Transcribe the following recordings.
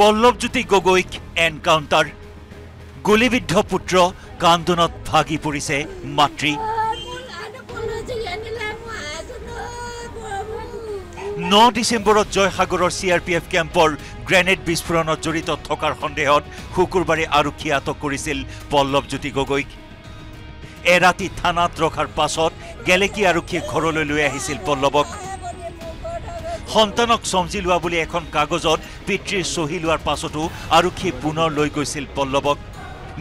পল্লৱজ্যোতি গগৈক এনকাউন্টার গুলিবিদ্ধ পুত্র কান্দনত ভাগি পড়িছে মাতৃ No December of Joysagar or CRPF camper grenade bisphoron of Jorito Tokar Hondehot, Hukurbari Arukiato Kurisil, Pallavjyoti Gogoi Erati Tana Trokar Pasot, Galeki Aruki Korolue Hisil Pollobok Hontanok Somzilua Buliakon Kagozot, Pitri Sohiluar Pasotu, Aruki Puno Loigosil Pollobok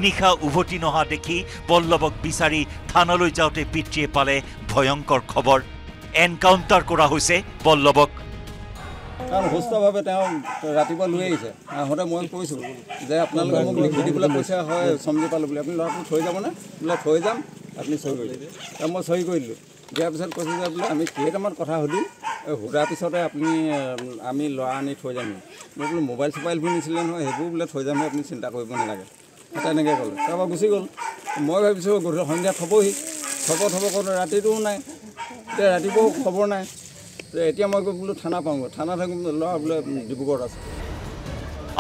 Nika Uvotino Hadeki, Pollobok Bisari, Tanalo Jote Pitri Pale, Boyonkor Kobor. Encounter kora hoise Pallabok. Karon hosta bhabe teo ratiba lui aise. Hore moi koisu je apna log likhi bula koisa hoy samjhi palu bula apni log thoi jabo na bula thoi jam apni sohi hoile. Ta moi sohi koilu. Dia pisot koisu je bula ami ketamar kotha holi hura pisote apni ami loa ni thoi jam. Bulu mobile mobile phone silen hoy hebu bula thoi jam apni chinta koribo na lage. Eta nege kol. Taba gusi gol. Moi bhabisu gor honja thoboi thobor thobor kono rati tu nai Ratibo Coborna, the Tiamago Tanapango, Tanatang Law of Dibrugarh.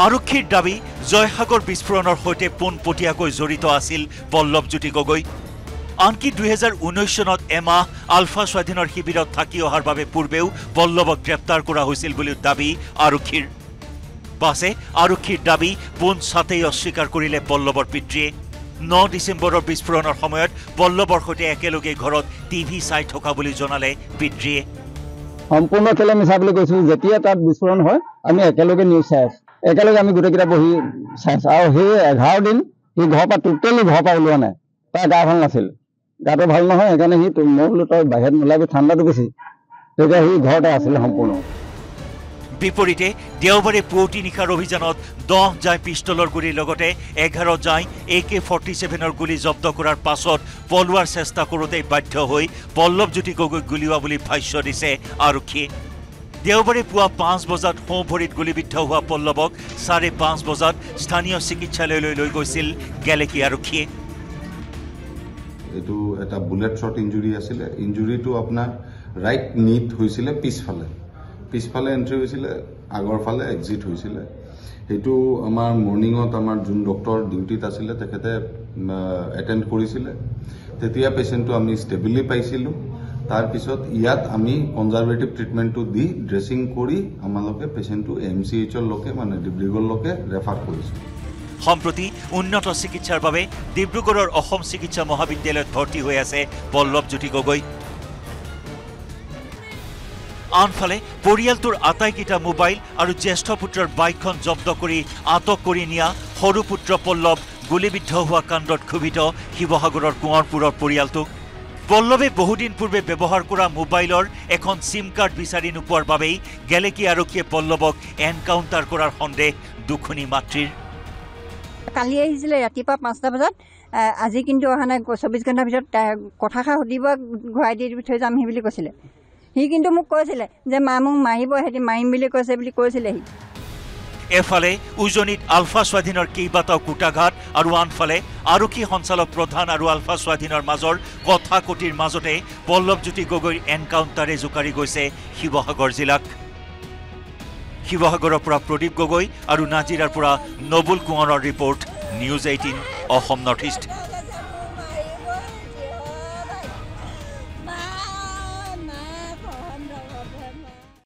Aruki Dabi, Joysagar Bispron or Hote Pon Potiago Zorito Asil, Pallabjyoti Gogoi. Anki 2019 EMA, Alpha Sepoy or Hibir of Takio Harbabe Purbeu, Pallabok Greptar Kura Husil Bulu Dabi, Arukir. Base, Aruki Dabi, Pon Sate or Shikar Kurile, Pallabor Pitri. 9 ডিসেম্বৰৰ বিস্ফোৰণৰ সময়ত পল্লৱৰ সৈতে একেলগে ঘৰত TV চাই থকা বুলি জনালে পিতৃয়ে সম্পূৰ্ণ তেলে মিছাবলৈ কৈছো যেতিয়া তাত বিস্ফোৰণ হয় আমি একেলগে নিউজ চাই একেলগে আমি গুটেকিটা বহি চাও হে 11 দিন ই ঘৰপা টোটেলি ঘৰপা ওলোৱা নাই তাৰ গা ভাল নাছিল গাটো ভাল নহয় এখানে হি মোৰলৈ বাহিৰত নোলাবি ঠাণ্ডাটো বেছি তেতিয়া হি ঘৰতে আছিল সম্পূৰ্ণ বিপৰীতে দেওবাৰে পুৱতি নিখাৰ অভিযানত 10 জাই পিস্তলৰ গুলি লগতে 11 জাই AK47 ৰ গুলি জব্দ কৰাৰ পাছত পলৱাৰ চেষ্টা কৰোতে বাধ্য হৈ পল্লৱজ্যোতি গগৈ গুলিৱা বুলি ভাষ্য দিছে আৰুখি দেওবাৰে পুৱা 5 বজাত হোঁভৰিত গুলিবিদ্ধ হোৱা পল্লৱক 5:30 বজাত স্থানীয় চিকিৎসালয়লৈ লৈ গৈছিল গেলেকি আৰুখি এটো এটা বুলেট শ্বট ইনজুৰি আছিল ইনজুৰিটো আপোনাৰ ৰাইট নীত হৈছিল পিছফালে পিছফালে এন্ট্রি হৈছিল আগৰ ফালে এক্সিট হৈছিল হেতু আমাৰ মৰ্নিংত আমাৰ জুন ডক্টৰ ডিউটিত আছিল তেখেতে এটেন্ড কৰিছিল তেতিয়া পেশেন্টটো আমি ষ্টেবিলি পাইছিলু তাৰ পিছত ইয়াত আমি কনজারভেটিভ ট্ৰিটমেন্টটো দি ড্ৰেসিং কৰি আমালকে পেশেন্টটো এমচিএইচ লকে মানে ডিব্ৰুগড় লকে ৰেফাৰ কৰিছিল সম্প্ৰতি উন্নত চিকিৎসাৰ বাবে ডিব্ৰুগড়ৰ অসম চিকিৎসা মহাবিদ্যালয়ত ভৰ্তি হৈ আছে পল্লৱজ্যোতি গগৈ আনফালে পৰিয়ালটোৰ আটাইকিটা মোবাইল আৰু জ্যেষ্ঠ পুত্ৰৰ বাইকখন জব্দ কৰি আটক কৰি নিয়া হৰু পুত্ৰ পল্লৱ গুলিবিদ্ধ হোৱা কাণ্ডত ক্ষুভিত শিৱসাগৰৰ কোঁৱৰপুৰৰ পৰিয়ালটো পল্লৱে বহুদিন পূৰ্বে ব্যৱহাৰ কৰা মোবাইলৰ এখন সিম কাৰ্ড বিচাৰি নোপোৱাৰ বাবে গেলেকি আৰক্ষীয়ে পল্লৱক এনকাউন্টাৰ কৰাৰ সন্দেহ দুখনি মাতৃৰ কালি আহিছিল ৰাতিপা 5টা বজাত আজি কিন্তু অহানা 24 ঘণ্টাৰ ভিতৰত কথাখা হদিব ঘৰাই দি থৈ যাম হি বুলি কৈছিল He can do Mukosile, the Mamu Mahibo had a mind Milicosabli Cosile. Efale, Uzonit, Alpha Swadin or Kibata Kutagat, Aruan Fale, Aruki Honsal of Protan, Aru Alpha Swadin or Mazor, Kotakotir Mazote, Pallabjyoti Gogoi encounter Zukarigose, Sivasagar Zilak. Sivasagar Pura Pradip Gogoi, Arunajirapura, Nobul Kumar report, News 18, Assam Northeast.